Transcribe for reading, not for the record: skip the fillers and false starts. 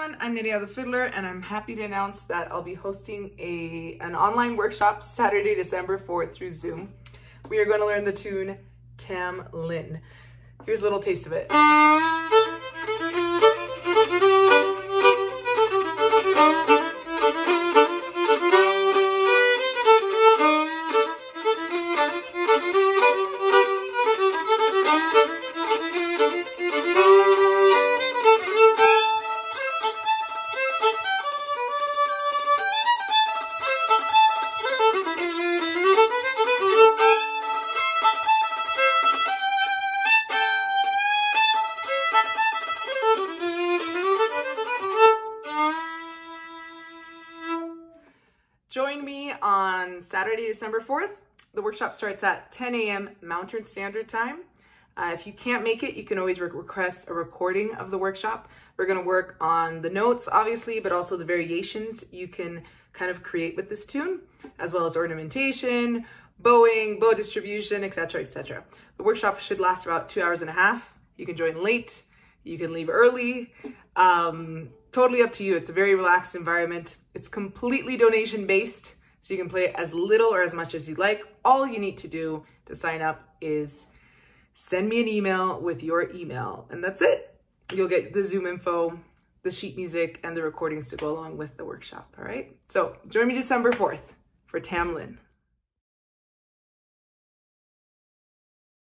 everyone, I'm Nidia the Fiddler, and I'm happy to announce that I'll be hosting an online workshop Saturday, December 4th through Zoom. We are going to learn the tune Tam Lin. Here's a little taste of it. Join me on Saturday, December 4th. The workshop starts at 10 a.m. Mountain Standard Time. If you can't make it, you can always request a recording of the workshop. We're gonna work on the notes, obviously, but also the variations you can kind of create with this tune, as well as ornamentation, bowing, bow distribution, etc., etc. The workshop should last about 2.5 hours. You can join late, you can leave early. Totally up to you. It's a very relaxed environment. It's completely donation based, so you can play as little or as much as you'd like. All you need to do to sign up is send me an email with your email, and that's it. You'll get the Zoom info, the sheet music, and the recordings to go along with the workshop, all right? So join me December 4th for Tam Lin.